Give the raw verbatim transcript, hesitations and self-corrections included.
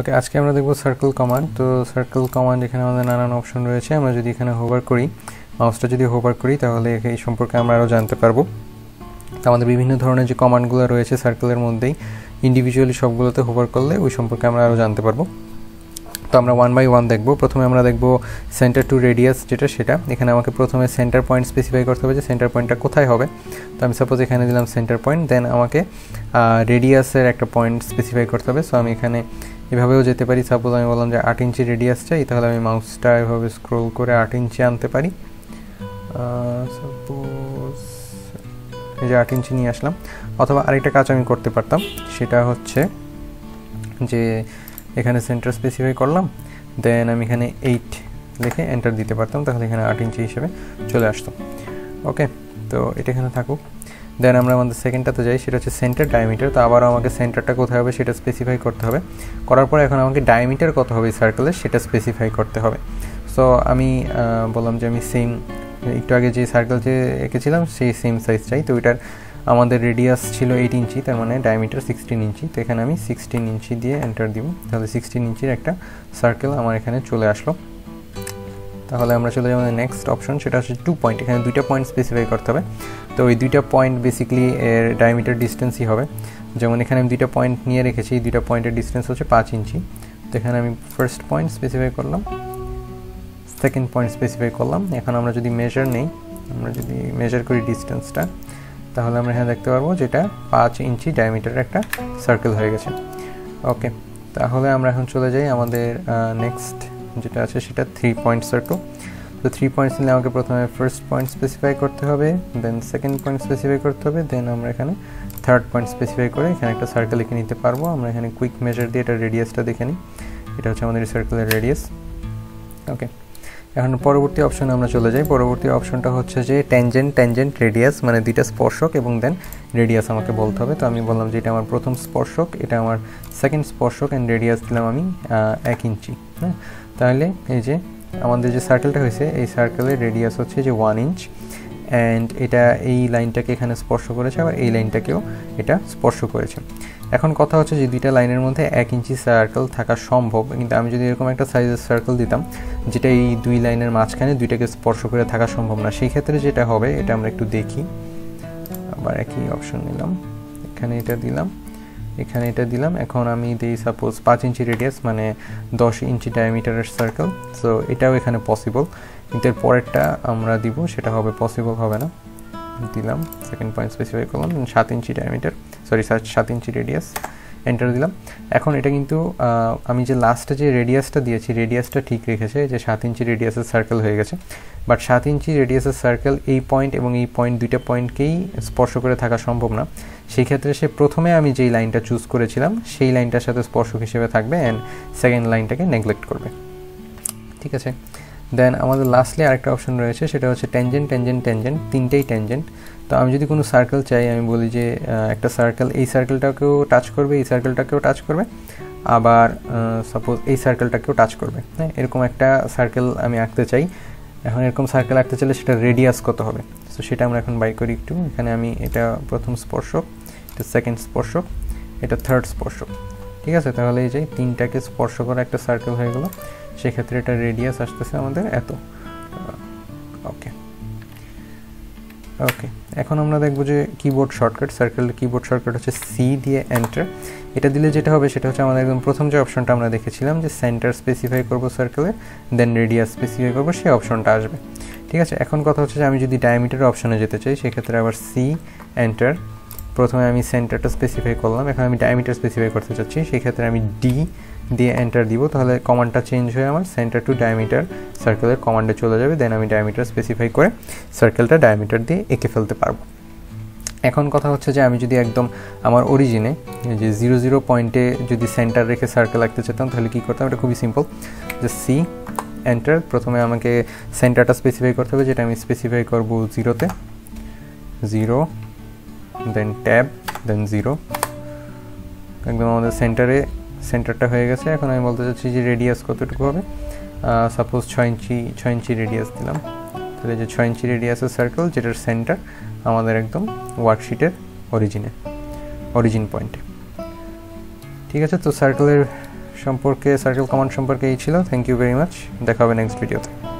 Okay आজকে আমরা দেখব সার্কেল কমান্ড। তো সার্কেল কমান্ড এখানে আমাদের নানান অপশন রয়েছে। আমরা যদি এখানে হোভার করি, মাউসটা যদি হোভার করি, তাহলে এই সম্পর্কে আমরা আরো জানতে পারবো। তো আমাদের বিভিন্ন ধরনের যে কমান্ডগুলো রয়েছে সার্কেলের মধ্যেই ইন্ডিভিজুয়ালি সবগুলোতে হোভার করলে ওই সম্পর্কে আমরা আরো জানতে পারবো। তো আমরা ওয়ান বাই ওয়ান দেখব। প্রথমে আমরা দেখব সেন্টার টু রেডিয়াস, যেটা সেটা এখানে আমাকে প্রথমে সেন্টার পয়েন্ট স্পেসিফাই করতে হবে যে সেন্টার পয়েন্টটা কোথায় হবে। তো আমি সাপোজ এখানে দিলাম সেন্টার পয়েন্ট, দেন আমাকে রেডিয়াসের একটা পয়েন্ট স্পেসিফাই করতে হবে। সো আমি এখানে এভাবেও যেতে পারি। সাপোজ আমি বললাম যে আট ইঞ্চি রেডিয়াস চাই, তাহলে আমি মাউসটা এভাবে স্ক্রোল করে আট ইঞ্চি আনতে পারি। সাপোজ এই যে আট ইঞ্চি নিয়ে আসলাম। অথবা আরেকটা কাজ আমি করতে পারতাম, সেটা হচ্ছে যে এখানে সেন্টার স্পেসিফাই করলাম, দেন আমি এখানে এইট লিখে এন্টার দিতে পারতাম, তাহলে এখানে আট ইঞ্চি হিসেবে চলে আসতো। ওকে, তো এটা এখানে থাকুক। দেন আমরা আমাদের সেকেন্ডটাতে যাই, সেটা হচ্ছে সেন্টার ডায়ামিটার। তো আবারও আমাকে সেন্টারটা কোথায় হবে সেটা স্পেসিফাই করতে হবে। করার পরে এখন আমাকে ডায়ামিটার কত হবে সার্কেলে সেটা স্পেসিফাই করতে হবে। সো আমি বললাম যে আমি সেম একটু আগে যে সার্কেল যে এঁকেছিলাম সেই সেম সাইজ চাই। তো ওইটার আমাদের রেডিয়াস ছিল এইট ইঞ্চি, তার মানে ডায়ামিটার সিক্সটিন ইঞ্চি। তো এখানে আমি সিক্সটিন ইঞ্চি দিয়ে এন্টার দিব, তাহলে সিক্সটিন ইঞ্চির একটা সার্কেল আমার এখানে চলে আসলো। তাহলে আমরা চলে যাবো আমাদের নেক্সট অপশন, সেটা হচ্ছে টু পয়েন্ট। এখানে দুইটা পয়েন্ট স্পেসিফাই করতে হবে। তো ওই দুইটা পয়েন্ট বেসিক্যালি এর ডায়ামিটার ডিস্টেন্সই হবে। যেমন এখানে আমি দুইটা পয়েন্ট নিয়ে রেখেছি, দুইটা পয়েন্টের ডিস্টেন্স হচ্ছে পাঁচ ইঞ্চি। তো এখানে আমি ফার্স্ট পয়েন্ট স্পেসিফাই করলাম, সেকেন্ড পয়েন্ট স্পেসিফাই করলাম। এখন আমরা যদি মেজার নেই, আমরা যদি মেজার করি ডিস্টেন্সটা, তাহলে আমরা এখানে দেখতে পারবো যেটা পাঁচ ইঞ্চি ডায়ামিটারের একটা সার্কেল হয়ে গেছে। ওকে, তাহলে আমরা এখন চলে যাই আমাদের নেক্সট যেটা আছে, সেটা থ্রি পয়েন্ট সার্কেল। তো থ্রি পয়েন্টস নিলে আমাকে প্রথমে ফার্স্ট পয়েন্ট স্পেসিফাই করতে হবে, দেন সেকেন্ড পয়েন্ট স্পেসিফাই করতে হবে, দেন আমরা এখানে থার্ড পয়েন্ট স্পেসিফাই করে এখানে একটা সার্কেল এঁকে নিতে পারবো। আমরা এখানে কুইক মেজার দিয়ে এটা রেডিয়াসটা দেখে নিই। এটা হচ্ছে আমাদের সার্কেলের রেডিয়াস। ওকে, এখন পরবর্তী অপশন আমরা চলে যাই। পরবর্তী অপশনটা হচ্ছে যে ট্যানজেন্ট ট্যানজেন্ট রেডিয়াস, মানে দুইটা স্পর্শক এবং দেন রেডিয়াস আমাকে বলতে হবে। তো আমি বললাম যে এটা আমার প্রথম স্পর্শক, এটা আমার সেকেন্ড স্পর্শক, অ্যান্ড রেডিয়াস দিলাম আমি এক ইঞ্চি। হ্যাঁ, তাহলে এই যে আমাদের যে সার্কেলটা হয়েছে এই সার্কেলের রেডিয়াস হচ্ছে যে ওয়ান ইঞ্চ, অ্যান্ড এটা এই লাইনটাকে এখানে স্পর্শ করেছে, আবার এই লাইনটাকেও এটা স্পর্শ করেছে। এখন কথা হচ্ছে যে দুইটা লাইনের মধ্যে এক ইঞ্চি সার্কেল থাকা সম্ভব, কিন্তু আমি যদি এরকম একটা সাইজের সার্কেল দিতাম যেটা এই দুই লাইনের মাঝখানে দুইটাকে স্পর্শ করে থাকা সম্ভব না, সেই ক্ষেত্রে যেটা হবে এটা আমরা একটু দেখি। আবার একই অপশন নিলাম, এখানে এটা দিলাম, এখানে এটা দিলাম। এখন আমি দিই সাপোজ পাঁচ ইঞ্চি রেডিয়াস, মানে দশ ইঞ্চি ডায়ামিটারের সার্কেল। সো এটাও এখানে পসিবল, কিন্তু এর পরেরটা আমরা দিব সেটা হবে পসিবল হবে না। দিলাম সেকেন্ড পয়েন্ট স্পেসিফাই করলাম, সাত ইঞ্চি ডায়ামিটার, সরি সাত ইঞ্চি রেডিয়াস, এন্টার দিলাম। এখন এটা কিন্তু আমি যে লাস্টে যে রেডিয়াসটা দিয়েছি রেডিয়াসটা ঠিক রেখেছে, যে সাত ইঞ্চি রেডিয়াসের সার্কেল হয়ে গেছে। বাট সাত ইঞ্চি রেডিয়াসের সার্কেল এই পয়েন্ট এবং এই পয়েন্ট দুইটা পয়েন্টকেই স্পর্শ করে থাকা সম্ভব না। সেই ক্ষেত্রে সে প্রথমে আমি যেই লাইনটা চুজ করেছিলাম সেই লাইনটার সাথে স্পর্শক হিসেবে থাকবে, অ্যান্ড সেকেন্ড লাইনটাকে নেগলেক্ট করবে। ঠিক আছে, দেন আমাদের লাস্টলি আরেকটা অপশন রয়েছে, সেটা হচ্ছে ট্যানজেন্ট ট্যানজেন্ট ট্যানজেন্ট, তিনটেই ট্যানজেন্ট। তো আমি যদি কোনো সার্কেল চাই, আমি বলি যে একটা সার্কেল এই সার্কেলটাকেও টাচ করবে, এই সার্কেলটাকেও টাচ করবে, আবার সাপোজ এই সার্কেলটাকেও টাচ করবে। হ্যাঁ, এরকম একটা সার্কেল আমি আঁকতে চাই। এখন এরকম সার্কেল আঁকতে চাইলে সেটা রেডিয়াস কত হবে, তো সেটা আমরা এখন বাই করি একটু। এখানে আমি এটা প্রথম স্পর্শক, এটা সেকেন্ড স্পর্শক, এটা থার্ড স্পর্শক। ঠিক আছে, তাহলে এই যে তিনটাকে স্পর্শ করা একটা সার্কেল হয়ে গেল। সেক্ষেত্রে এটা রেডিয়াস আসতেছে আমাদের এত। ওকে ওকে এখন আমরা দেখবো যে কিবোর্ড শর্টকাট, সার্কেলের কিবোর্ড শর্টকাট হচ্ছে সি দিয়ে এন্টার। এটা দিলে যেটা হবে সেটা হচ্ছে আমাদের একদম প্রথম যে অপশনটা আমরা দেখেছিলাম যে সেন্টার স্পেসিফাই করবো সার্কেলে, দেন রেডিয়াস স্পেসিফাই করবো, সেই অপশনটা আসবে। ঠিক আছে, এখন কথা হচ্ছে যে আমি যদি ডায়ামিটার অপশনে যেতে চাই সেক্ষেত্রে আবার সি এন্টার। প্রথমে আমি সেন্টারটা স্পেসিফাই করলাম, এখন আমি ডায়ামিটার স্পেসিফাই করতে চাচ্ছি, সেক্ষেত্রে আমি ডি দিয়ে এন্টার দিব। তাহলে কমান্ডটা চেঞ্জ হয়ে আমার সেন্টার টু ডায়ামিটার সার্কেলের কমান্ডে চলে যাবে। দেন আমি ডায়ামিটার স্পেসিফাই করে সার্কেলটা ডায়ামিটার দিয়ে এঁকে ফেলতে পারবো। এখন কথা হচ্ছে যে আমি যদি একদম আমার অরিজিনে যে জিরো জিরো পয়েন্টে যদি সেন্টার রেখে সার্কেল আঁকতে চাইতাম তাহলে কী করতাম, এটা খুবই সিম্পল। যে সি এন্টার, প্রথমে আমাকে সেন্টারটা স্পেসিফাই করতে হবে, যেটা আমি স্পেসিফাই করবো জিরোতে, zero, then tab, then zero. একদম আমাদের সেন্টারে সেন্টারটা হয়ে গেছে। এখন আমি বলতে চাচ্ছি যে রেডিয়াস কতটুকু হবে। সাপোজ ছয় ইঞ্চি ছয় ইঞ্চি রেডিয়াস দিলাম, তাহলে যে ছয় ইঞ্চি রেডিয়াসের সার্কেল যেটার সেন্টার আমাদের একদম ওয়ার্কশিটের অরিজিনে অরিজিন পয়েন্টে। ঠিক আছে, তো সার্কেলের सम्पर्के सार्कल कमांड सम्पर्के एई छिलो। थैंक यू भेरि माच। देखा होबे नेक्स्ट भिडियोते।